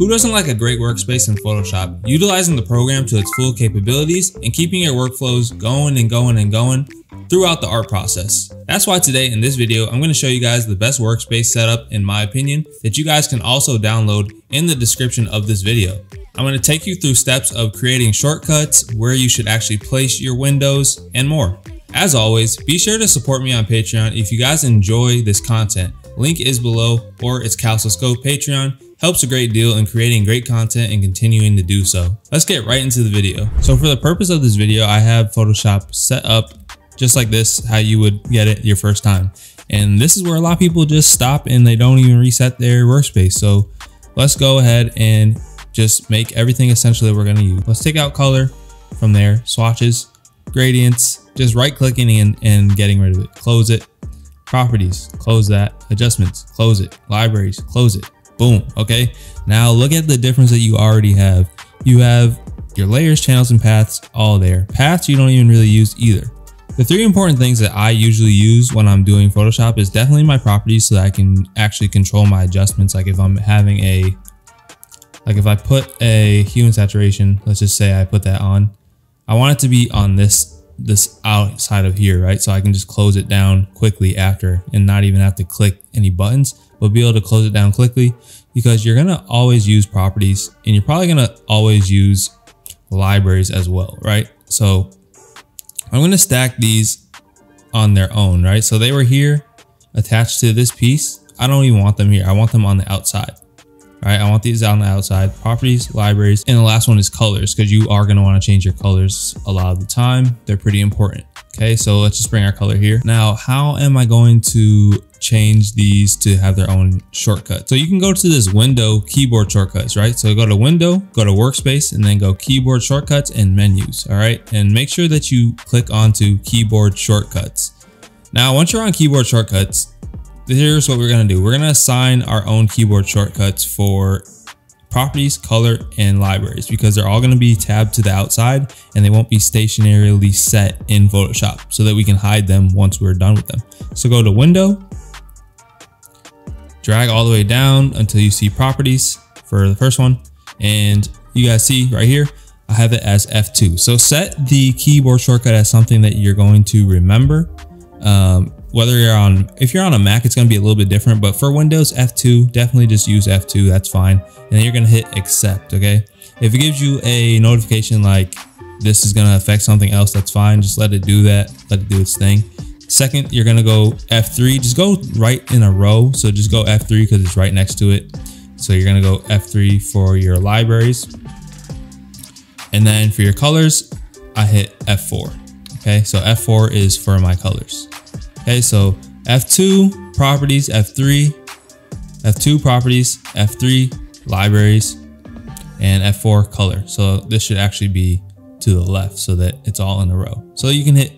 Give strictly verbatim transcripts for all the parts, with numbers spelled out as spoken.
Who doesn't like a great workspace in Photoshop? Utilizing the program to its full capabilities and keeping your workflows going and going and going throughout the art process. That's why today in this video, I'm going to show you guys the best workspace setup, in my opinion, that you guys can also download in the description of this video. I'm going to take you through steps of creating shortcuts, where you should actually place your windows, and more. As always, be sure to support me on Patreon if you guys enjoy this content. Link is below, or it's CalSoScoped Patreon. Helps a great deal in creating great content and continuing to do so. Let's get right into the video. So for the purpose of this video, I have Photoshop set up just like this, how you would get it your first time. And this is where a lot of people just stop and they don't even reset their workspace. So let's go ahead and just make everything essentially we're gonna use. Let's take out color from there, swatches, gradients, just right clicking and, and getting rid of it. Close it, properties, close that, adjustments, close it, libraries, close it. Boom. Okay. Now look at the difference that you already have. You have your layers, channels, and paths all there. Paths you don't even really use either. The three important things that I usually use when I'm doing Photoshop is definitely my properties so that I can actually control my adjustments. Like if I'm having a, like if I put a hue and saturation, let's just say I put that on, I want it to be on this, this outside of here, right? So I can just close it down quickly after and not even have to click any buttons. We'll be able to close it down quickly because you're gonna always use properties and you're probably gonna always use libraries as well, right? So I'm gonna stack these on their own, right? So they were here attached to this piece. I don't even want them here. I want them on the outside, right? I want these on the outside, properties, libraries. And the last one is colors because you are gonna wanna change your colors a lot of the time. They're pretty important. Okay, so let's just bring our color here. Now, how am I going to change these to have their own shortcut? So you can go to this window keyboard shortcuts, right? So go to window, go to workspace, and then go keyboard shortcuts and menus, all right? And make sure that you click onto keyboard shortcuts. Now, once you're on keyboard shortcuts, here's what we're gonna do. We're gonna assign our own keyboard shortcuts for properties, color, and libraries because they're all going to be tabbed to the outside and they won't be stationarily set in Photoshop so that we can hide them once we're done with them. So go to window, drag all the way down until you see properties for the first one. And you guys see right here, I have it as F two. So set the keyboard shortcut as something that you're going to remember. Um, whether you're on, if you're on a Mac, it's going to be a little bit different, but for Windows, F two, definitely just use F two. That's fine. And then you're going to hit accept. Okay. If it gives you a notification, like this is going to affect something else, that's fine. Just let it do that. Let it do its thing. Second, you're going to go F three, just go right in a row. So just go F three because it's right next to it. So you're going to go F three for your libraries. And then for your colors, I hit F four. Okay. So F four is for my colors. Okay, so F two properties, F three, F two properties, F three libraries, and F four color. So this should actually be to the left so that it's all in a row. So you can hit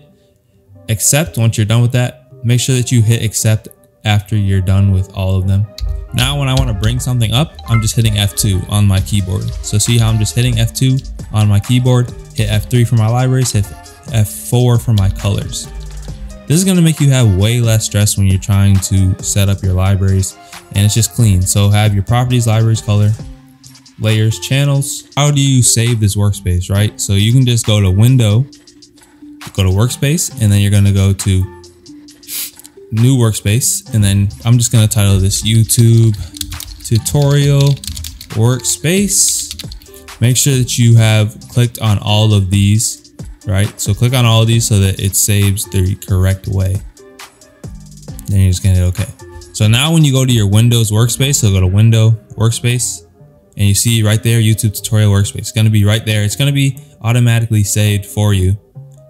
accept once you're done with that. Make sure that you hit accept after you're done with all of them. Now, when I want to bring something up, I'm just hitting F two on my keyboard. So see how I'm just hitting F two on my keyboard, hit F three for my libraries, hit F four for my colors. This is going to make you have way less stress when you're trying to set up your libraries, and it's just clean. So have your properties, libraries, color, layers, channels. How do you save this workspace, right? So you can just go to window, go to workspace, and then you're going to go to new workspace. And then I'm just going to title this YouTube tutorial workspace. Make sure that you have clicked on all of these. Right, so click on all of these so that it saves the correct way. Then you're just gonna hit okay. So now when you go to your Windows workspace, so go to window workspace and you see right there, YouTube tutorial workspace. It's gonna be right there. It's gonna be automatically saved for you.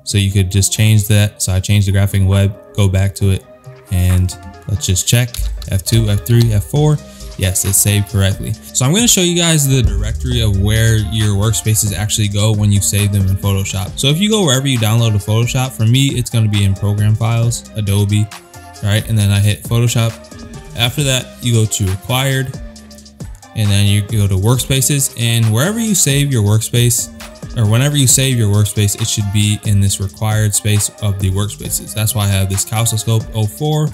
So you could just change that. So I changed the graphic web, go back to it and let's just check F two, F three, F four. Yes, it's saved correctly. So I'm gonna show you guys the directory of where your workspaces actually go when you save them in Photoshop. So if you go wherever you download a Photoshop, for me, it's gonna be in Program Files, Adobe, right? And then I hit Photoshop. After that, you go to Required, and then you go to Workspaces, and wherever you save your workspace, or whenever you save your workspace, it should be in this required space of the workspaces. That's why I have this CalSoScoped oh four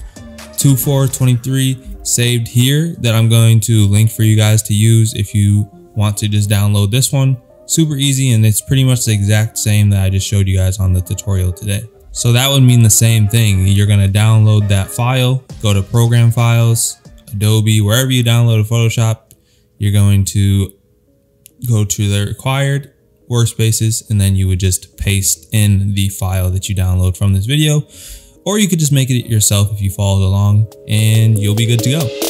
two four twenty-three saved here that I'm going to link for you guys to use if you want to just download this one. Super easy, and it's pretty much the exact same that I just showed you guys on the tutorial today. So that would mean the same thing. You're gonna download that file, go to Program Files, Adobe, wherever you downloaded Photoshop, you're going to go to the required workspaces, and then you would just paste in the file that you download from this video. Or you could just make it yourself if you followed along, and you'll be good to go.